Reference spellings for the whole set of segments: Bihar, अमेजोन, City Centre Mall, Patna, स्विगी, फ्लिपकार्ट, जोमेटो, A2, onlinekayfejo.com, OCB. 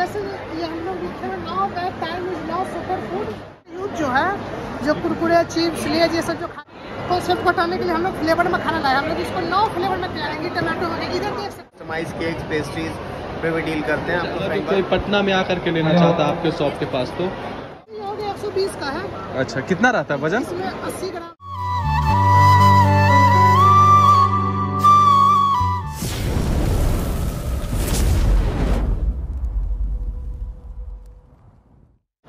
जैसे ये हम लोग लिखे हुए 9 bad time is now super food. Youth जो है जो कुरकुरे चिप्स लेज ये सब जो को सब हटाने के लिए हम लोग फ्लेवर में खाना लाए। हम लोग इसको 9 फ्लेवर में खिलाएंगे। टमाटो वगैरह इधर देख सकते हैं। कस्टमाइज केक्स पेस्ट्रीज पे भी डील करते हैं। आपको कोई पटना में आकर के लेना चाहता है आपके शॉप के पास तो ये हो गया 120 का है। अच्छा कितना रहता है वजन? इसमें 80 ग्राम।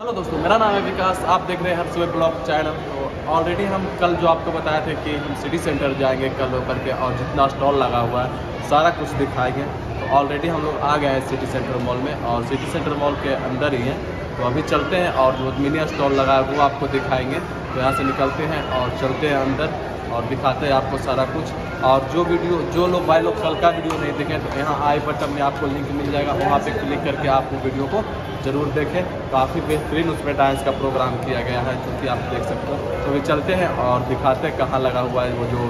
हेलो दोस्तों, मेरा नाम है विकास, आप देख रहे हैं हर सुबह ब्लॉग चैनल। तो ऑलरेडी हम कल जो आपको बताए थे कि हम सिटी सेंटर जाएंगे कल होकर के और जितना स्टॉल लगा हुआ है सारा कुछ दिखाएंगे। तो ऑलरेडी हम लोग आ गए हैं सिटी सेंटर मॉल में और सिटी सेंटर मॉल के अंदर ही है। तो अभी चलते हैं और जो मिनी स्टॉल लगा हुआ वो आपको दिखाएँगे। तो यहाँ से निकलते हैं और चलते हैं अंदर और दिखाते हैं आपको सारा कुछ। और जो वीडियो जो लोग भाई लोग कल का वीडियो नहीं देखें तो यहाँ आई बटन में आपको लिंक मिल जाएगा, वहाँ पर क्लिक करके आप वो वीडियो को ज़रूर देखें। काफ़ी बेहतरीन उसमें डांस का प्रोग्राम किया गया है जो कि आप देख सकते हो। तो वे चलते हैं और दिखाते हैं कहाँ लगा हुआ है वो जो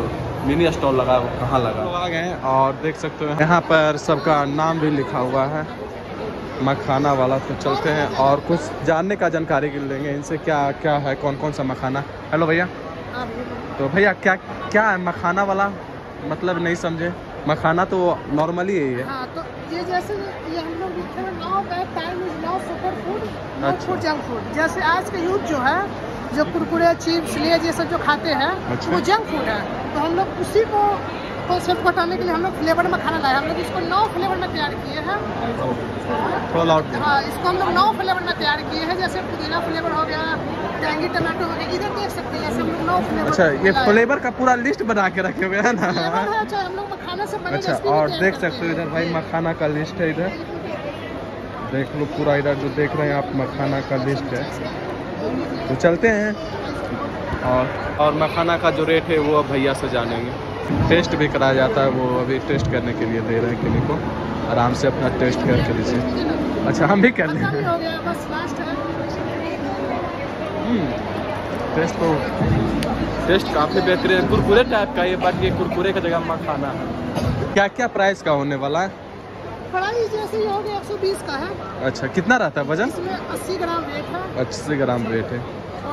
मिनी स्टॉल लगा है वो कहाँ लगा। तो आ गए हैं और देख सकते हो यहाँ पर सबका नाम भी लिखा हुआ है मखाना वाला। तो चलते हैं और कुछ जानने का जानकारी लेंगे इनसे क्या क्या है, कौन कौन सा मखाना। हेलो भैया। तो भैया क्या क्या है मखाना वाला? मतलब नहीं समझे। मखाना तो नॉर्मली यही है। हाँ, तो ये जैसे ये हम लोग लिखे हुए 9 bad time is now super food, no food junk food. जैसे आज के यूथ जो है जो कुरकुरे चिप्स लेज ये सब जो खाते हैं वो जंक फूड है। तो हम लोग उसी को कॉन्सेप्ट बताने के लिए हम लोग फ्लेवर में खाना लाए। हम लोग इसको 9 फ्लेवर में तैयार किए हैं। हाँ, इसको हम लोग 9 फ्लेवर में तैयार किए हैं। जैसे पुदीना फ्लेवर हो गया, डेंगी टमाटो हो गया, इधर देख सकते हैं सब लोग 9 फ्लेवर। अच्छा, ये फ्लेवर का पूरा लिस्ट बना के रखे हुए है ना। अच्छा, हम लोग मखाना से बने। अच्छा, और देख सकते हो इधर भाई मखाना का लिस्ट है। इधर देख लो पूरा, इधर जो देख रहे हैं आप मखाना का लिस्ट है। तो चलते हैं और मखाना का जो रेट है वो भैया से जानेंगे। टेस्ट भी कराया जाता है, वो अभी टेस्ट करने के लिए दे रहे हैं किसी को। आराम से अपना टेस्ट करके लीजिए। अच्छा, हम भी कर लेंगे। टेस्ट काफ़ी बेहतरीन है, कुरकुरे टाइप का। ये बात, ये कुरकुरे का जगह मखाना है। क्या क्या प्राइस का होने वाला है? प्राइस जैसे ही हो गया 120 का है। अच्छा, कितना रहता है वजन? इसमें 80 ग्राम वेट है। 80 ग्राम वेट है।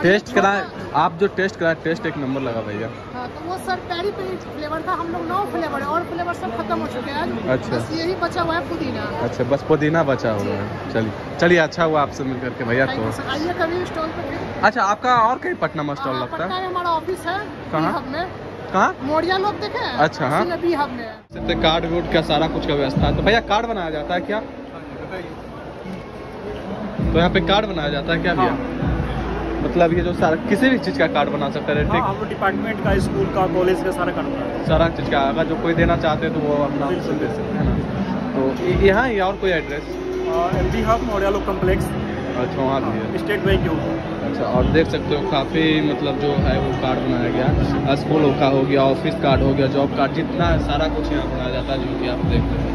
टेस्ट कराए आप, जो टेस्ट कराए टेस्ट एक नंबर लगा भैया। हाँ, तो वो सर पेरी फ्लेवर था। हम लोग 9 फ्लेवर है और फ्लेवर सब खत्म हो चुके हैं। अच्छा, बस यही बचा हुआ है पुदीना। अच्छा, बस पुदीना बचा हुआ है। चलिए चलिए, अच्छा हुआ आपसे मिल करके भैया। तो आइए कभी स्टॉल पे। अच्छा, आपका और कहीं पटना में स्टॉल लगता है? हमारा ऑफिस है कहाँ में, कहाँ मोरिया लोग देखे। अच्छा, हाँ में कार्ड वोट का सारा कुछ का व्यवस्था है। तो भैया कार्ड बनाया जाता है क्या? तो यहाँ पे कार्ड बनाया जाता है क्या भैया? मतलब ये जो सारा किसी भी चीज़ का कार्ड बना सकता है। हाँ, हम डिपार्टमेंट का, स्कूल का, कॉलेज का सारा कार्ड बना, सारा चीज़ का। अगर जो कोई देना चाहते हैं तो वो अपना दे सकते हैं ना। तो यहाँ और कोई address? MD hub Maurya Lok complex. अच्छा, वहाँ भी स्टेट बैंक के ऊपर। अच्छा, और देख सकते हो काफ़ी मतलब जो है वो कार्ड बनाया गया। स्कूल का हो गया, ऑफिस कार्ड हो गया, जॉब कार्ड, जितना सारा कुछ यहाँ बनाया जाता है जो कि आप देख रहे हैं।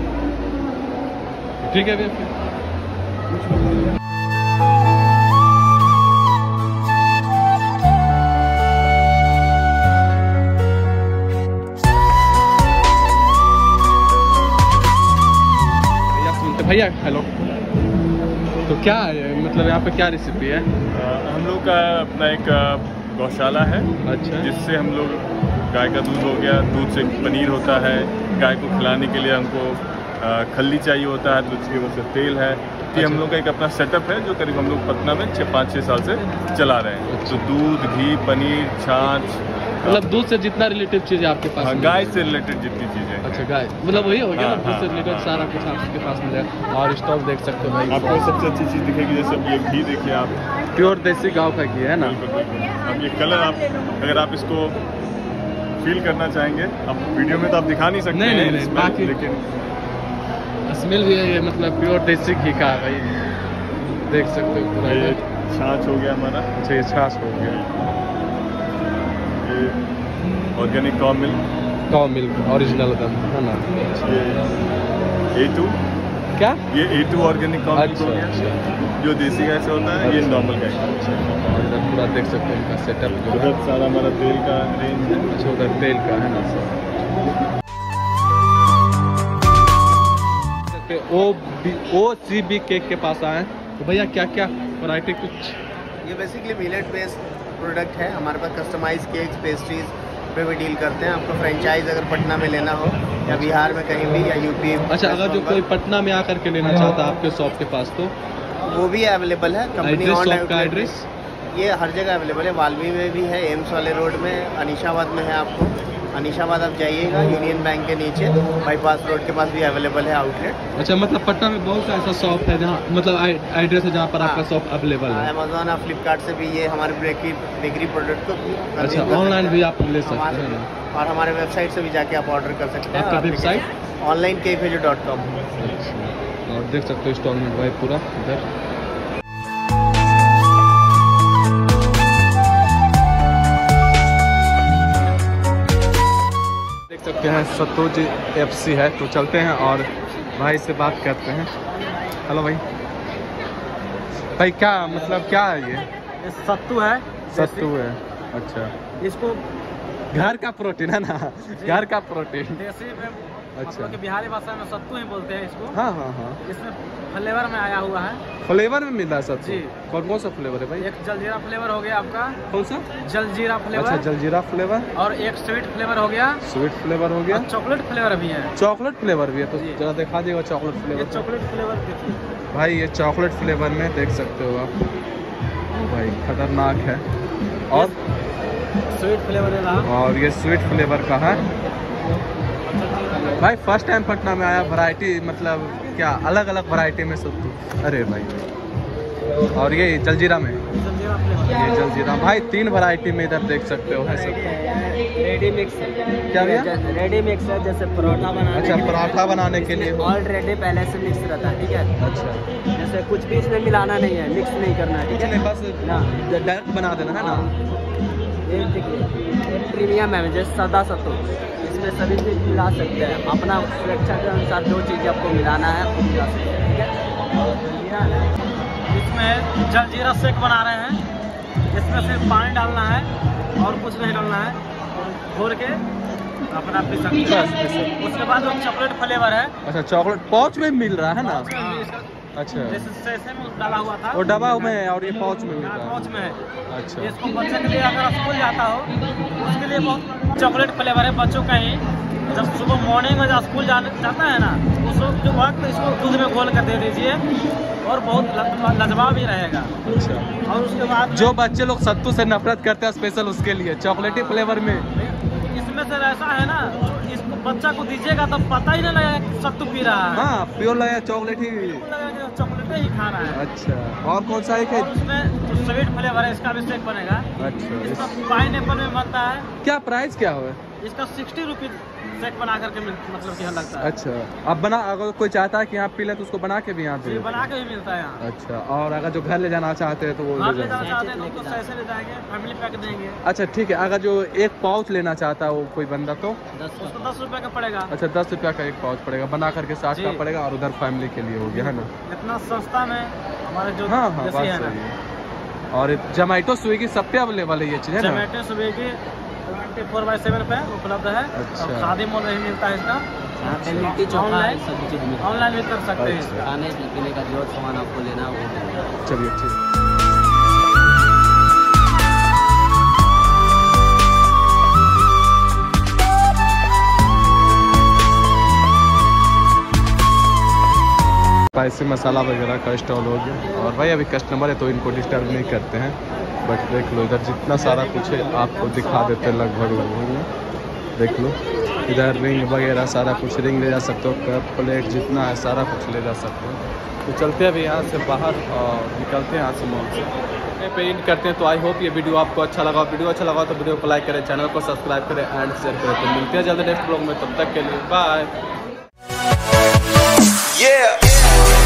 ठीक है भैया, भैया हेलो। तो क्या है मतलब यहाँ पे क्या रेसिपी है? हम लोग का अपना एक गौशाला है। अच्छा, जिससे हम लोग गाय का दूध हो गया, दूध से पनीर होता है। गाय को खिलाने के लिए हमको खल्ली चाहिए होता है, दूध के उससे तेल है। ये हम लोग का एक अपना सेटअप है जो करीब हम लोग पटना में 5-6 साल से चला रहे हैं। अच्छा। तो दूध, घी, पनीर, छाछ, मतलब दूध से जितना रिलेटेड चीज़ें आपके पास। हाँ, गाय से रिलेटेड जितनी चीज़ें। अच्छा, गाय मतलब वही हो गया। हाँ, दूध से रिलेटेड सारा कुछ आपके पास मिल जाएगा। और स्टॉक देख सकते हो भाई, आपको सबसे अच्छी चीज़ दिखेगी। जैसे ये घी देखिए आप, प्योर देसी गाँव का घी है ना। अब ये कलर आप, अगर आप इसको फील करना चाहेंगे, आप वीडियो में तो आप दिखा नहीं सकते। नहीं, बाकी लेकिन स्मेल भी है ये, मतलब प्योर देसी घी का है भाई, देख सकते हो। छाछ हो गया हमारा। अच्छा, छाछ हो गया। ऑर्गेनिक काउ मिल्क ओरिजिनल का है ना। A2 क्या? ये A2 ऑर्गेनिक काउ मिल्क हो गया जो देसी गाय से होता है। ये नॉर्मल गाय का। इधर पूरा देख सकते हैं इनका सेटअप जो है सारा, हमारा तेल का रेंज है। अच्छा, उधर तेल का है ना सर। OCB केक के पास आए हैं। तो भैया क्या क्या वैरायटी कुछ? ये बेसिकली मिलेट बेस्ड प्रोडक्ट है, हमारे पास कस्टमाइज केक्स पेस्ट्रीज पे भी डील करते हैं। आपको फ्रेंचाइज अगर पटना में लेना हो या बिहार में कहीं भी या यूपी। अच्छा, अगर जो कोई पटना में आकर के लेना चाहता है आपके शॉप के पास तो वो भी अवेलेबल है। कंपनी शॉप का एड्रेस ये हर जगह अवेलेबल है, वाल्मी में भी है, एम्स वाले रोड में, अनिशाबाद में है। आपको अनिशाबाद आप जाइएगा, यूनियन बैंक के नीचे बाईपास रोड के पास भी अवेलेबल है आउटलेट। अच्छा, मतलब पटना में बहुत सा ऐसा शॉप है जहाँ मतलब एड्रेस है जहाँ पर आपका शॉप अवेलेबल है। अमेजोन और फ्लिपकार्ट से भी ये हमारे बेकरी प्रोडक्ट को अच्छा ऑनलाइन भी आप ले सकते हैं और हमारे वेबसाइट से भी जाके आप ऑर्डर कर सकते हैं। आपका वेबसाइट onlinekayfejo.com और देख सकते हो इंस्टॉलमेंट वाइज पूरा इधर। सकते हैं सतोज FC है। तो चलते हैं और भाई से बात करते हैं। हेलो भाई, भाई क्या मतलब क्या है ये सत्तू है? सत्तू है, अच्छा। इसको घर का प्रोटीन है ना, घर का प्रोटीन देसी में। अच्छा, बिहारी भाषा में सत्तू ही बोलते हैं इसको। हाँ हाँ हाँ, इसमें फ्लेवर में आया हुआ है। फ्लेवर में मिला सत्तू जी। कौन कौन सा फ्लेवर है भाई? एक जलजीरा फ्लेवर हो गया आपका। कौन सा? जलजीरा फ्लेवर। अच्छा, जलजीरा फ्लेवर। और एक स्वीट फ्लेवर हो गया। स्वीट फ्लेवर हो गया। चॉकलेट फ्लेवर भी है। चॉकलेट फ्लेवर भी है, तो जरा दिखा देगा चॉकलेट फ्लेवर। चॉकलेट फ्लेवर भाई, ये चॉकलेट फ्लेवर में देख सकते हो आप भाई, खतरनाक है। और स्वीट फ्लेवर है, और ये स्वीट फ्लेवर का है भाई। फर्स्ट टाइम पटना में आया, वैरायटी मतलब क्या अलग अलग वैरायटी में सत्तू। अरे भाई, और ये जलजीरा में, ये जलजीरा भाई 3 वैरायटी में इधर देख सकते हो है सत्तू। रेडी मिक्स क्या भैया? रेडी मिक्स है, जैसे पराठा बनाने। अच्छा, पराठा बनाने के लिए ऑलरेडी पहले से मिक्स रहता है, ठीक है। अच्छा, जैसे कुछ भी इसमें मिलाना नहीं है, मिक्स नहीं करना है, ठीक है, बस डायरेक्ट बना देना है ना। प्रीमियम है, जैसे सादा सत्तू, इसमें सभी चीज़ मिला सकते हैं। अपना सुरक्षा के अनुसार जो चीज़ आपको मिलाना है वो मिला सकते हैं, ठीक है। इसमें जलजीरा शेक बना रहे हैं, इसमें सिर्फ पानी डालना है और कुछ नहीं डालना है, घोल के अपना पी सकते हैं। उसके बाद वो चॉकलेट फ्लेवर है। अच्छा, चॉकलेट पाउच में मिल रहा है ना। अच्छा, जैसे में डाला हुआ था वो डब्बा में, और ये पाउच में मिला, पाउच में है। अच्छा, इसको बच्चे के लिए अगर स्कूल जाता हो उसके लिए बहुत चॉकलेट फ्लेवर है। बच्चों का ही जब सुबह मॉर्निंग में जब स्कूल जाता है ना, उस वक्त इसको दूध में घोल कर दे दीजिए और बहुत लाजवाब ही रहेगा। अच्छा, और उसके बाद जो बच्चे लोग सत्तू से नफरत करते हैं स्पेशल उसके लिए चॉकलेटी फ्लेवर में इसमें से ऐसा है ना, इसको बच्चा को दीजिएगा तो पता ही नहीं लगेगा सत्तू पी रहा है। हाँ, प्योर लगेगा, चॉकलेट ही खाना है। अच्छा, और कौन सा है? उसमें तो स्वीट फ्लेवर है, इसका भी शेक बनेगा। अच्छा, इसका पाइनएप्पल में बनता है। क्या प्राइस क्या है इसका? 60 रुपीज शेक बना करके मतलब यहाँ लगता है। अच्छा, अब बना अगर कोई चाहता है कि यहाँ पी ले तो उसको बना के भी यहाँ पे बना के भी मिलता है यहाँ। अच्छा, और अगर जो घर ले जाना चाहते हैं तो वो ले जाएंगे, फैमिली पैक देंगे। अच्छा ठीक है, अगर जो एक पाउच लेना चाहता है वो कोई बंदा तो 10 रुपये का पड़ेगा। अच्छा, 10 रुपये का एक पाउच पड़ेगा, बना करके 60 का पड़ेगा, और उधर फैमिली के लिए हो गया है ना, इतना सस्ता में हमारे जो। हाँ हाँ, बात सही है। और जोमेटो स्विगी सब पे अवेलेबल है ये चीज़ है ना, जोमेटो स्विगी 24/7 पे उपलब्ध है। अच्छा, शादी मॉल में मिलता है इसका। ऑनलाइन भी कर सकते हैं, खाने पीने का जो सामान आपको लेना हो। चलिए ठीक है, स्पाइसी मसाला वगैरह का स्टॉल हो गया। और भाई अभी कस्टमर है तो इनको डिस्टर्ब नहीं करते हैं, बट देख लो इधर जितना सारा कुछ है आपको दिखा देते हैं लगभग। देख लो इधर रिंग वगैरह सारा कुछ, रिंग ले जा सकते हो, कप प्लेट जितना है सारा कुछ ले जा सकते हो। तो चलते हैं अभी यहाँ से बाहर और निकलते हैं यहाँ से मॉल से पेंट करते हैं। तो आई होप ये वीडियो आपको अच्छा लगा, वीडियो अच्छा लगा तो वीडियो को लाइक करें, चैनल को सब्सक्राइब करें एंड शेयर करें। तो मिलते हैं जल्द नेक्स्ट ब्लॉग में, तब तक के लिए बाय।